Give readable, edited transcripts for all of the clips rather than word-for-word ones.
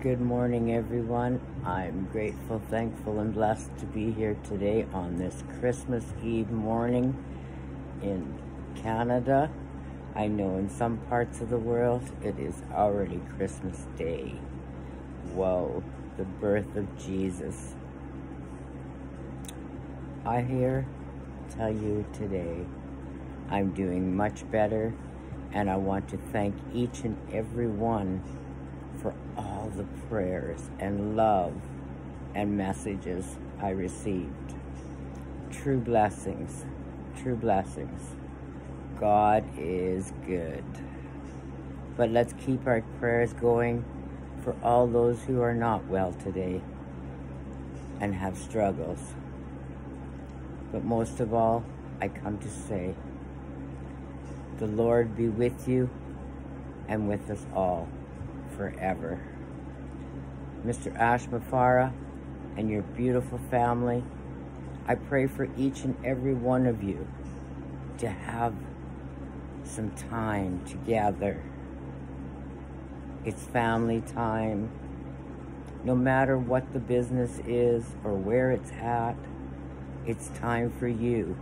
Good morning, everyone. I'm grateful, thankful, and blessed to be here today on this Christmas Eve morning in Canada. I know in some parts of the world, it is already Christmas Day. Whoa, the birth of Jesus. I here tell you today, I'm doing much better, and I want to thank each and every one for all the prayers and love and messages I received. True blessings, true blessings. God is good. But let's keep our prayers going for all those who are not well today and have struggles. But most of all, I come to say, the Lord be with you and with us all forever. Mr. Ash Mufareh and your beautiful family, I pray for each and every one of you to have some time together. It's family time. No matter what the business is or where it's at, it's time for you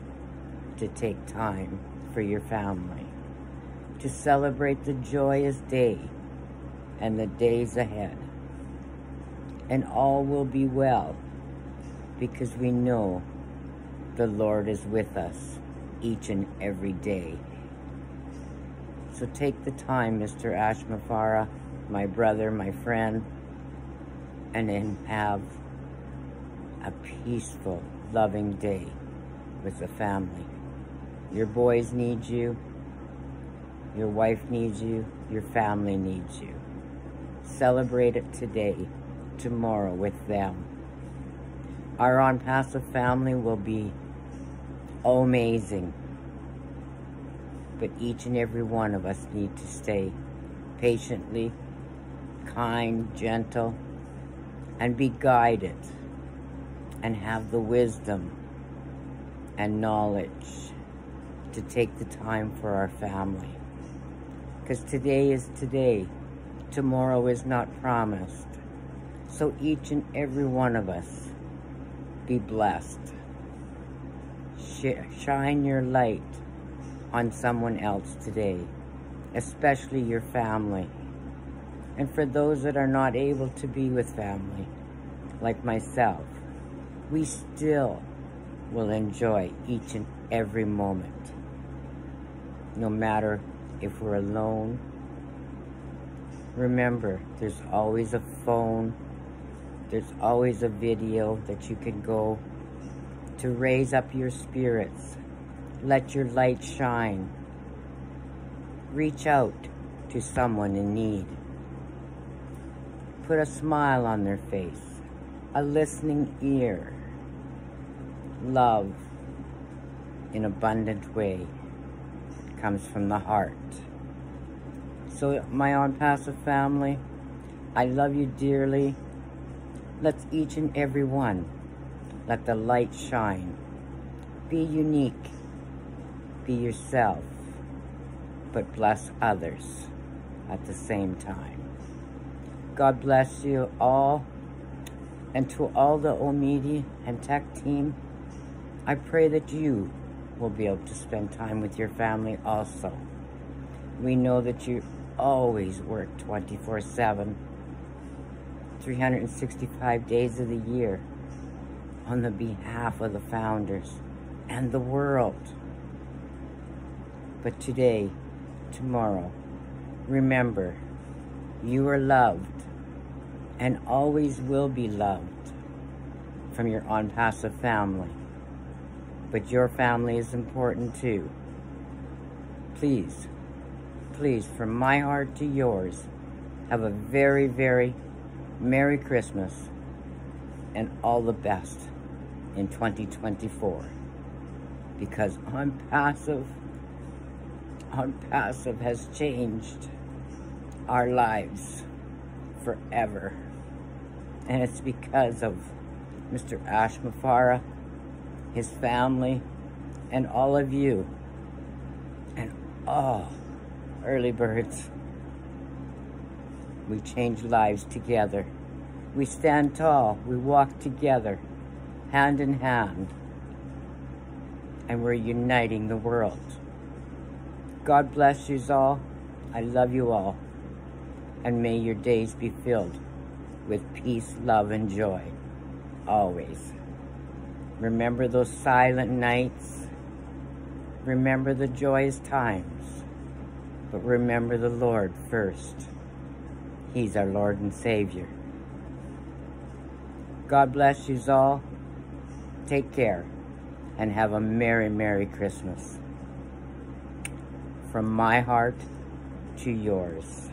to take time for your family, to celebrate the joyous day and the days ahead. And all will be well, because we know the Lord is with us each and every day. So take the time, Mr. Ash Mufareh, my brother, my friend, and then have a peaceful, loving day with the family. Your boys need you, your wife needs you, your family needs you. Celebrate it today, tomorrow with them. Our ONPASSIVE family will be amazing. But each and every one of us need to stay patiently, kind, gentle, and be guided, and have the wisdom and knowledge to take the time for our family. Because today is today. Tomorrow is not promised. So each and every one of us, be blessed. Shine your light on someone else today, especially your family. And for those that are not able to be with family, like myself, we still will enjoy each and every moment, no matter if we're alone. Remember, there's always a phone, there's always a video that you can go to raise up your spirits. Let your light shine. Reach out to someone in need. Put a smile on their face, a listening ear. Love in abundant way comes from the heart. So my ONPASSIVE family, I love you dearly. Let's each and every one let the light shine. Be unique, be yourself, but bless others at the same time. God bless you all, and to all the Omidi and Tech team, I pray that you will be able to spend time with your family also. We know that you always work 24/7, 365 days of the year on the behalf of the founders and the world. But today, tomorrow, remember, you are loved and always will be loved from your ONPASSIVE family. But your family is important too. Please, please, from my heart to yours, have a very, very Merry Christmas and all the best in 2024. Because ONPASSIVE has changed our lives forever. And it's because of Mr. Ash Mufareh, his family, and all of you, and all early birds We change lives together. We stand tall, we walk together, hand in hand, and we're uniting the world. God bless you all. I love you all. And may your days be filled with peace, love, and joy, always. Remember those silent nights. Remember the joyous times. But remember the Lord first. He's our Lord and Savior. God bless you all. Take care and have a merry, merry Christmas. From my heart to yours.